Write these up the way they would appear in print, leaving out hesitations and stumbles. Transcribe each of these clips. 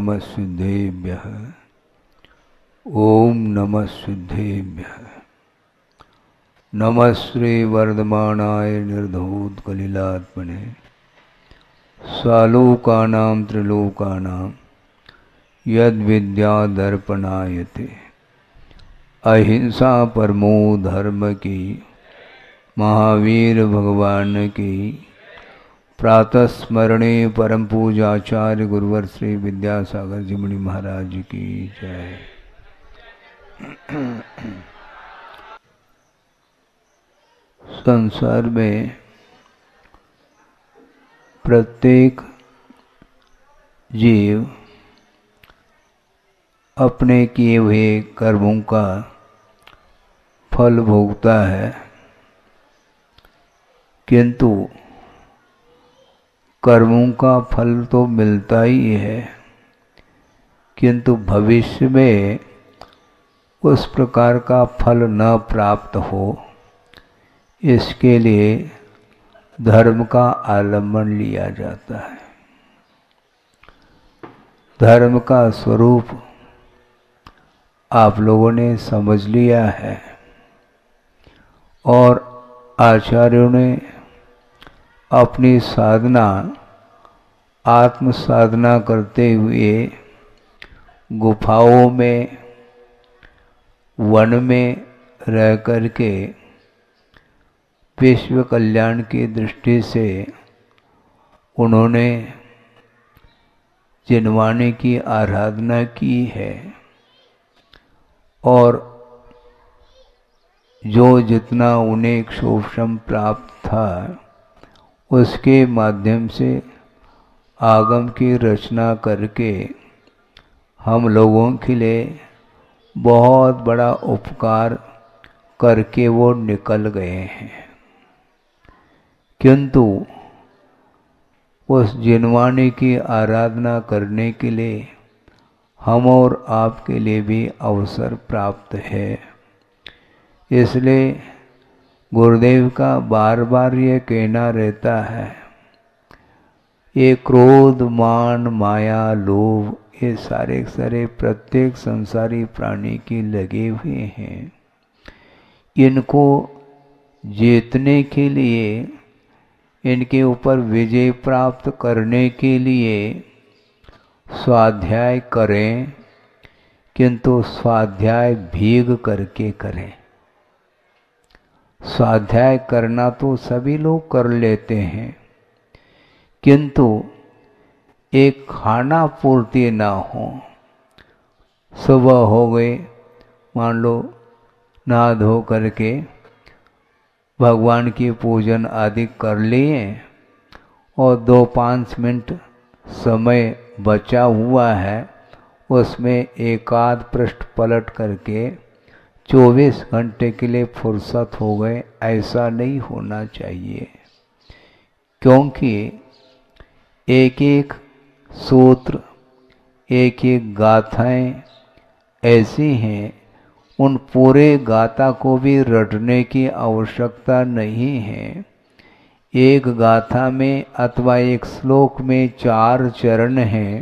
नमः सिद्धेभ्यः। ओम नमः सिद्धेभ्यः। नमः श्री वर्धमानाय निर्धूत कलिलात्मने सालोकानां त्रिलोकानां यद्विद्यादर्पणायते। अहिंसा परमो धर्म की महावीर भगवान की प्रातः स्मरणीय परम पूज्य आचार्य गुरुवर श्री विद्यासागर जी मुनि महाराज की जय। संसार में प्रत्येक जीव अपने किए हुए कर्मों का फल भोगता है, किंतु कर्मों का फल तो मिलता ही है, किंतु भविष्य में उस प्रकार का फल न प्राप्त हो, इसके लिए धर्म का आलम्बन लिया जाता है। धर्म का स्वरूप आप लोगों ने समझ लिया है और आचार्यों ने अपनी साधना आत्म साधना करते हुए गुफाओं में वन में रह कर के विश्व कल्याण की दृष्टि से उन्होंने जिनवाने की आराधना की है और जो जितना उन्हें क्षोभम प्राप्त था उसके माध्यम से आगम की रचना करके हम लोगों के लिए बहुत बड़ा उपकार करके वो निकल गए हैं। किंतु उस जिनवाणी की आराधना करने के लिए हम और आपके लिए भी अवसर प्राप्त है। इसलिए गुरुदेव का बार बार ये कहना रहता है, ये क्रोध मान माया लोभ ये सारे सारे प्रत्येक संसारी प्राणी की लगे हुए हैं। इनको जीतने के लिए, इनके ऊपर विजय प्राप्त करने के लिए स्वाध्याय करें, किंतु स्वाध्याय भीग करके करें। स्वाध्याय करना तो सभी लोग कर लेते हैं, किंतु एक खाना पूर्ति ना हो। सुबह हो गए, मान लो नहा धो करके भगवान की पूजन आदि कर लिए और 2-5 मिनट समय बचा हुआ है, उसमें एकाध पृष्ठ पलट करके 24 घंटे के लिए फुर्सत हो गए, ऐसा नहीं होना चाहिए। क्योंकि एक एक सूत्र, एक एक गाथाएं ऐसी हैं, उन पूरे गाथा को भी रटने की आवश्यकता नहीं है। एक गाथा में अथवा एक श्लोक में 4 चरण हैं।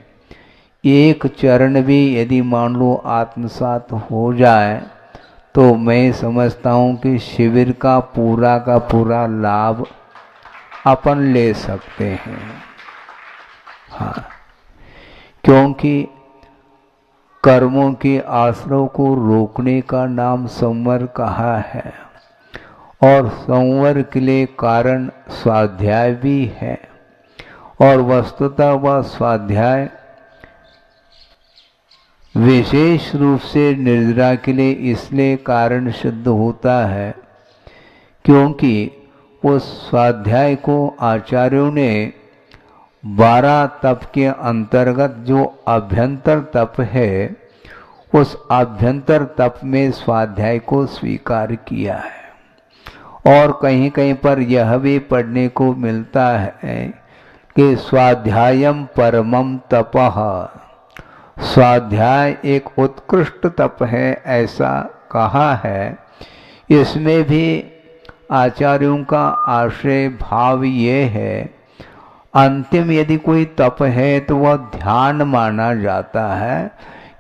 एक चरण भी यदि मान लो आत्मसात हो जाए तो मैं समझता हूँ कि शिविर का पूरा लाभ अपन ले सकते हैं। हाँ, क्योंकि कर्मों के आश्रय को रोकने का नाम संवर कहा है और संवर के लिए कारण स्वाध्याय भी है और वस्तुतः व स्वाध्याय विशेष रूप से निर्जरा के लिए इसलिए कारण सिद्ध होता है क्योंकि उस स्वाध्याय को आचार्यों ने 12 तप के अंतर्गत जो अभ्यंतर तप है, उस अभ्यंतर तप में स्वाध्याय को स्वीकार किया है। और कहीं कहीं पर यह भी पढ़ने को मिलता है कि स्वाध्यायम परमम तपः, स्वाध्याय एक उत्कृष्ट तप है, ऐसा कहा है। इसमें भी आचार्यों का आश्रय भाव ये है, अंतिम यदि कोई तप है तो वह ध्यान माना जाता है,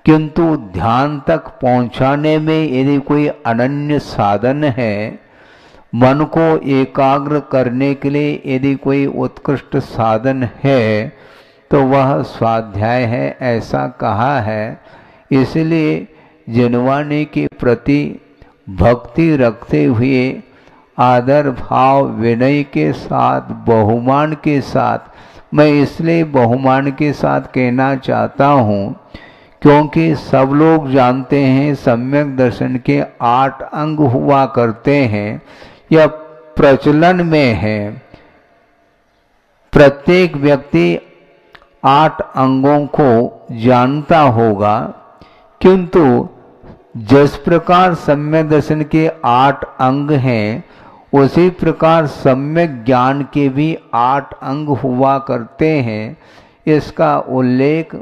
किंतु ध्यान तक पहुंचाने में यदि कोई अनन्य साधन है, मन को एकाग्र करने के लिए यदि कोई उत्कृष्ट साधन है तो वह स्वाध्याय है, ऐसा कहा है। इसलिए जिनवाणी के प्रति भक्ति रखते हुए आदर भाव विनय के साथ, बहुमान के साथ, मैं इसलिए बहुमान के साथ कहना चाहता हूँ क्योंकि सब लोग जानते हैं सम्यक दर्शन के 8 अंग हुआ करते हैं, यह प्रचलन में है। प्रत्येक व्यक्ति 8 अंगों को जानता होगा, किंतु जिस प्रकार सम्यक दर्शन के 8 अंग हैं उसी प्रकार सम्यक ज्ञान के भी 8 अंग हुआ करते हैं। इसका उल्लेख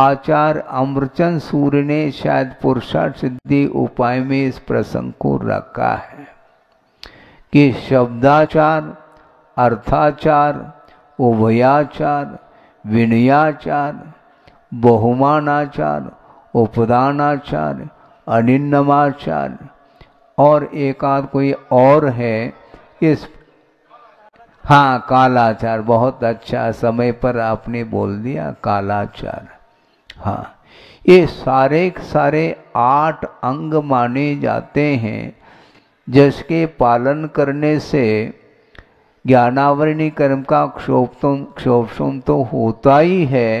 आचार्य अमृतचंद सूर्य ने शायद पुरुषार्थ सिद्धि उपाय में इस प्रसंग को रखा है कि शब्दाचार, अर्थाचार, उभयाचार, विनयाचार, बहुमानाचार, उपदानाचार, अनिन्नमाचार और एकाद कोई और है इस, हाँ, कालाचार। बहुत अच्छा, समय पर आपने बोल दिया कालाचार। हाँ, ये सारे सारे 8 अंग माने जाते हैं, जिसके पालन करने से ज्ञानावरणी कर्म का क्षोभम तो होता ही है,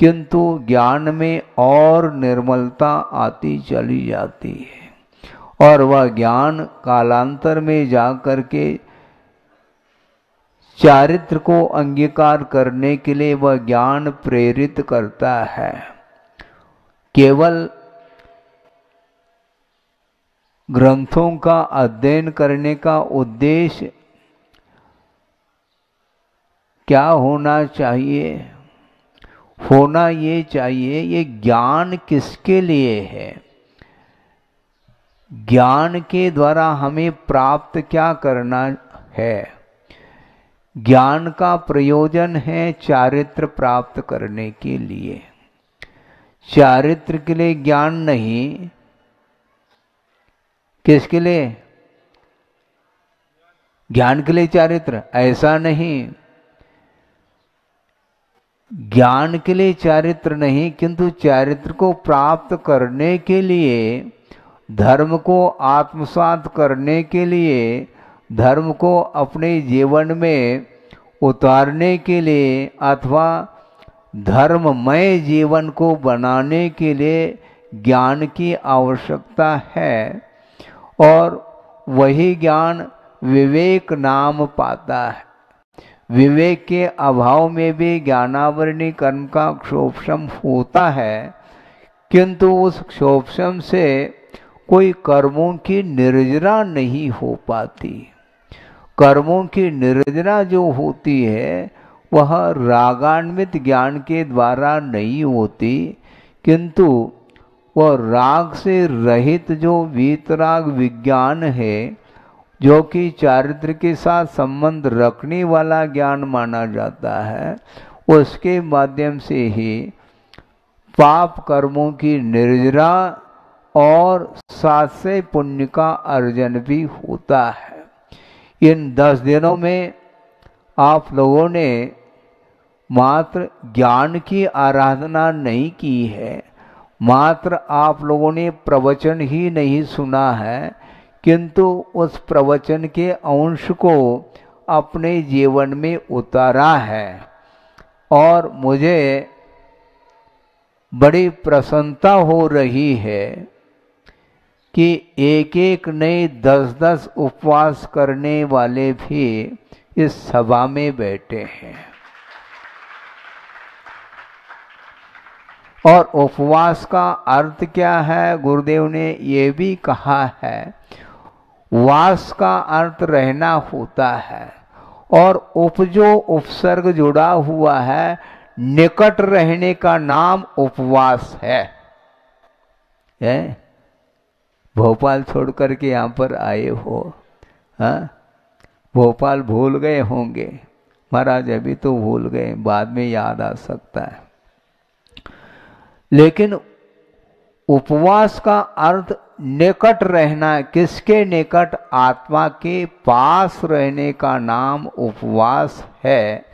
किंतु ज्ञान में और निर्मलता आती चली जाती है और वह ज्ञान कालांतर में जा करके चारित्र को अंगीकार करने के लिए वह ज्ञान प्रेरित करता है। केवल ग्रंथों का अध्ययन करने का उद्देश्य क्या होना चाहिए? होना ये चाहिए, ये ज्ञान किसके लिए है, ज्ञान के द्वारा हमें प्राप्त क्या करना है। ज्ञान का प्रयोजन है चारित्र प्राप्त करने के लिए, चारित्र के लिए ज्ञान नहीं, किसके लिए? ज्ञान के लिए चारित्र, ऐसा नहीं, ज्ञान के लिए चारित्र नहीं, किंतु चारित्र को प्राप्त करने के लिए, धर्म को आत्मसात करने के लिए, धर्म को अपने जीवन में उतारने के लिए अथवा धर्ममय जीवन को बनाने के लिए ज्ञान की आवश्यकता है। और वही ज्ञान विवेक नाम पाता है। विवेक के अभाव में भी ज्ञानावरणी कर्म का क्षोभम होता है, किंतु उस क्षोभम से कोई कर्मों की निर्जरा नहीं हो पाती। कर्मों की निर्जरा जो होती है वह रागान्वित ज्ञान के द्वारा नहीं होती, किंतु वह राग से रहित जो वीतराग विज्ञान है, जो कि चारित्र के साथ संबंध रखने वाला ज्ञान माना जाता है, उसके माध्यम से ही पाप कर्मों की निर्जरा और साथ से पुण्य का अर्जन भी होता है। इन 10 दिनों में आप लोगों ने मात्र ज्ञान की आराधना नहीं की है, मात्र आप लोगों ने प्रवचन ही नहीं सुना है, किंतु उस प्रवचन के अंश को अपने जीवन में उतारा है। और मुझे बड़ी प्रसन्नता हो रही है कि एक एक नए 10-10 उपवास करने वाले भी इस सभा में बैठे हैं। और उपवास का अर्थ क्या है, गुरुदेव ने ये भी कहा है, वास का अर्थ रहना होता है और उपजो उपसर्ग जुड़ा हुआ है, निकट रहने का नाम उपवास है। भोपाल छोड़ करके यहाँ पर आए हो, हाँ, भोपाल भूल गए होंगे, महाराज अभी तो भूल गए, बाद में याद आ सकता है। लेकिन उपवास का अर्थ निकट रहना, किसके निकट? आत्मा के पास रहने का नाम उपवास है।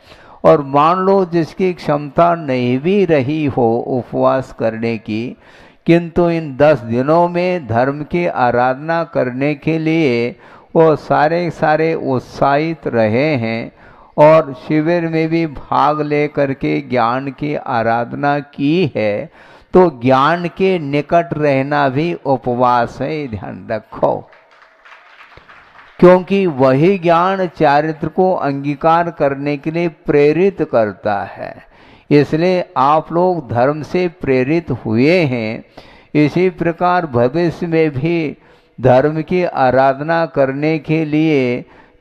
और मान लो जिसकी क्षमता नहीं भी रही हो उपवास करने की, किंतु इन 10 दिनों में धर्म की आराधना करने के लिए वो सारे सारे उत्साहित रहे हैं और शिविर में भी भाग ले करके ज्ञान की आराधना की है, तो ज्ञान के निकट रहना भी उपवास है, ध्यान रखो। क्योंकि वही ज्ञान चारित्र को अंगीकार करने के लिए प्रेरित करता है। इसलिए आप लोग धर्म से प्रेरित हुए हैं। इसी प्रकार भविष्य में भी धर्म की आराधना करने के लिए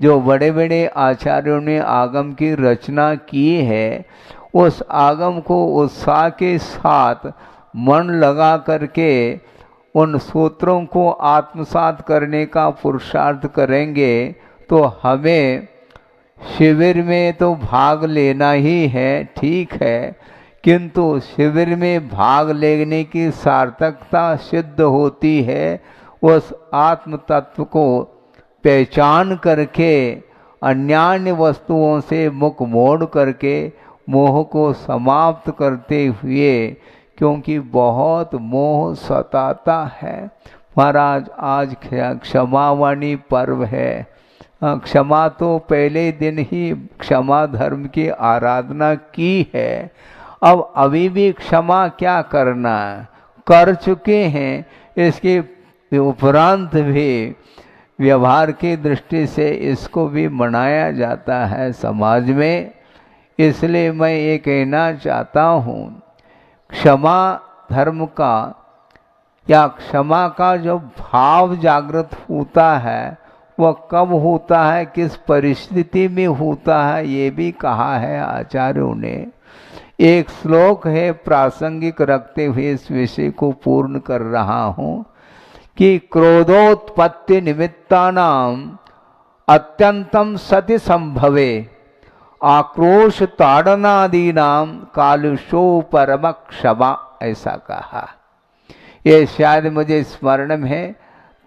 जो बड़े बड़े आचार्यों ने आगम की रचना की है, उस आगम को उत्साह के साथ मन लगा करके उन सूत्रों को आत्मसात करने का पुरुषार्थ करेंगे। तो हमें शिविर में तो भाग लेना ही है, ठीक है, किंतु शिविर में भाग लेने की सार्थकता सिद्ध होती है उस आत्म तत्व को पहचान करके, अन्यान्य वस्तुओं से मुख मोड़ करके, मोह को समाप्त करते हुए, क्योंकि बहुत मोह सताता है। महाराज आज क्षमावाणी पर्व है। क्षमा तो पहले दिन ही क्षमा धर्म की आराधना की है। अब अभी भी क्षमा क्या करना है, कर चुके हैं, इसके उपरांत भी व्यवहार की दृष्टि से इसको भी मनाया जाता है समाज में। इसलिए मैं ये कहना चाहता हूँ, क्षमा धर्म का या क्षमा का जो भाव जागृत होता है वह कब होता है, किस परिस्थिति में होता है, ये भी कहा है आचार्यों ने। एक श्लोक है प्रासंगिक रखते हुए इस विषय को पूर्ण कर रहा हूँ कि क्रोधोत्पत्ति निमित्तानां अत्यंतं सति संभवे आक्रोश ताड़नादीनां कालुषो परम क्षमा, ऐसा कहा। ये शायद मुझे स्मरण में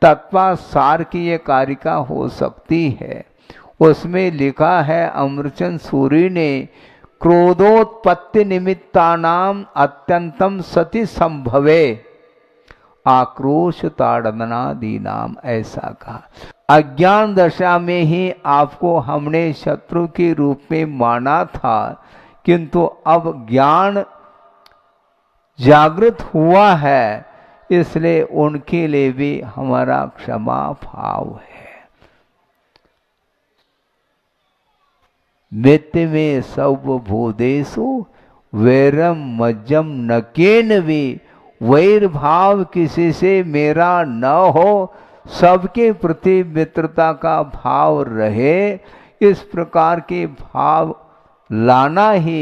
तत्वासार की ये कारिका हो सकती है, उसमें लिखा है अमृतचंद सूरी ने, क्रोधोत्पत्ति निमित्तानां अत्यंतं सति संभवे आक्रोश ताड़नादि नाम, ऐसा कहा। अज्ञान दशा में ही आपको हमने शत्रु के रूप में माना था, किंतु अब ज्ञान जागृत हुआ है, इसलिए उनके लिए भी हमारा क्षमा भाव है। मित्य में सब भूदेशु वैरम मज्जम नकेन भी, वैर भाव किसी से मेरा न हो, सबके प्रति मित्रता का भाव रहे। इस प्रकार के भाव लाना ही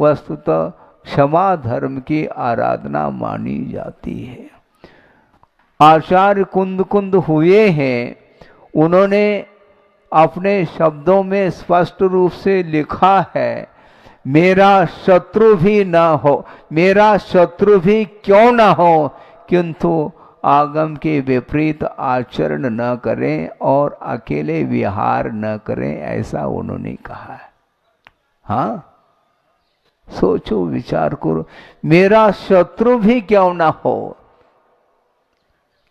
वस्तुतः क्षमा धर्म की आराधना मानी जाती है। आचार्य कुंदकुंद हुए हैं, उन्होंने अपने शब्दों में स्पष्ट रूप से लिखा है, मेरा शत्रु भी न हो, मेरा शत्रु भी क्यों न हो, किंतु आगम के विपरीत आचरण न करें और अकेले विहार न करें, ऐसा उन्होंने कहा है। हाँ, सोचो, विचार करो, मेरा शत्रु भी क्यों न हो,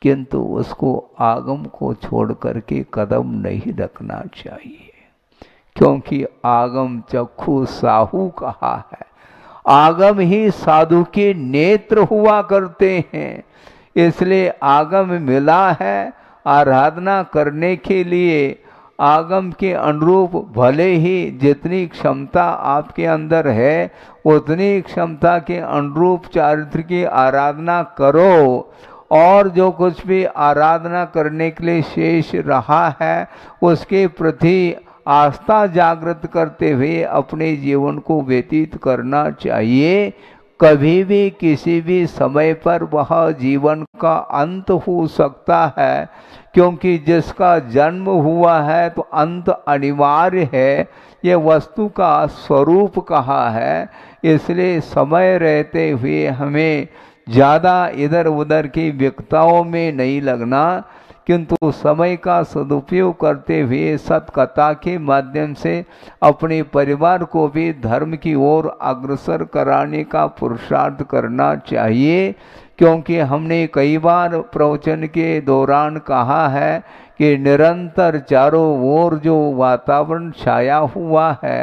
किंतु उसको आगम को छोड़ करके कदम नहीं रखना चाहिए, क्योंकि आगम चक्षु साहू कहा है, आगम ही साधु के नेत्र हुआ करते हैं। इसलिए आगम मिला है आराधना करने के लिए, आगम के अनुरूप भले ही जितनी क्षमता आपके अंदर है उतनी क्षमता के अनुरूप चारित्र की आराधना करो, और जो कुछ भी आराधना करने के लिए शेष रहा है उसके प्रति आस्था जागृत करते हुए अपने जीवन को व्यतीत करना चाहिए। कभी भी किसी भी समय पर वह जीवन का अंत हो सकता है, क्योंकि जिसका जन्म हुआ है तो अंत अनिवार्य है, ये वस्तु का स्वरूप कहा है। इसलिए समय रहते हुए हमें ज़्यादा इधर उधर की व्यक्ताओं में नहीं लगना, किंतु समय का सदुपयोग करते हुए सत्कथा के माध्यम से अपने परिवार को भी धर्म की ओर अग्रसर कराने का पुरुषार्थ करना चाहिए। क्योंकि हमने कई बार प्रवचन के दौरान कहा है कि निरंतर चारों ओर जो वातावरण छाया हुआ है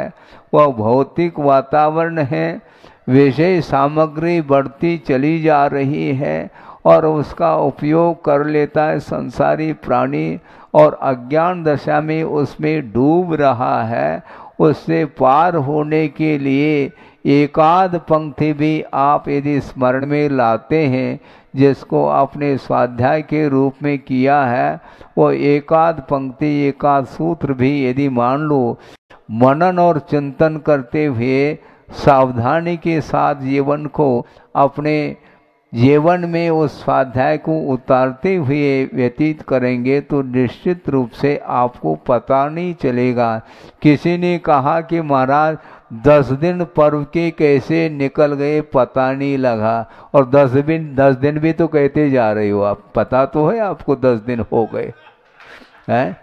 वह भौतिक वातावरण है, विषय सामग्री बढ़ती चली जा रही है और उसका उपयोग कर लेता है संसारी प्राणी, और अज्ञान दशा में उसमें डूब रहा है। उससे पार होने के लिए एकाध पंक्ति भी आप यदि स्मरण में लाते हैं, जिसको आपने स्वाध्याय के रूप में किया है, वो एकाध पंक्ति एकाध सूत्र भी यदि मान लो, मनन और चिंतन करते हुए सावधानी के साथ जीवन को, अपने जीवन में उस स्वाध्याय को उतारते हुए व्यतीत करेंगे तो निश्चित रूप से आपको पता नहीं चलेगा। किसी ने कहा कि महाराज 10 दिन पर्व के कैसे निकल गए पता नहीं लगा, और 10 दिन भी तो कहते जा रहे हो आप, पता तो है आपको 10 दिन हो गए हैं।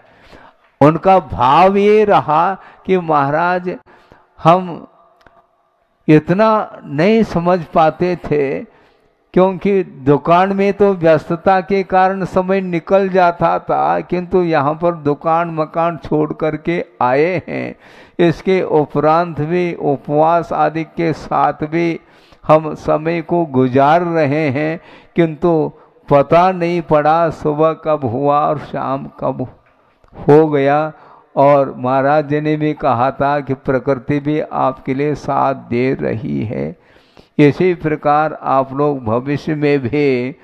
उनका भाव ये रहा कि महाराज हम इतना नहीं समझ पाते थे, क्योंकि दुकान में तो व्यस्तता के कारण समय निकल जाता था, किंतु यहाँ पर दुकान मकान छोड़ करके आए हैं, इसके उपरांत भी उपवास आदि के साथ भी हम समय को गुजार रहे हैं, किंतु पता नहीं पड़ा सुबह कब हुआ और शाम कब हो गया। और महाराज जी ने भी कहा था कि प्रकृति भी आपके लिए साथ दे रही है। इसी प्रकार आप लोग भविष्य में भी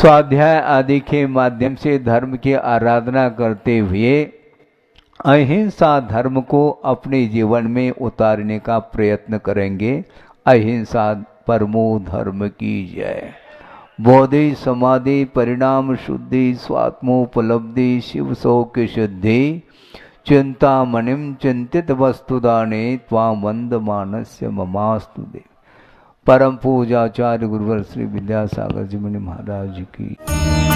स्वाध्याय आदि के माध्यम से धर्म की आराधना करते हुए अहिंसा धर्म को अपने जीवन में उतारने का प्रयत्न करेंगे। अहिंसा परमो धर्म की जय। बोधि समाधि परिणाम शुद्धि स्वात्मोपलब्धि शिव सौख्य की शुद्धि चिंतामणिं चिंतित वस्तुदाने त्वां वन्दमानस्य ममास्तु देव। परम पूज्याचार्य गुरुवर श्री विद्यासागर जी महाराज की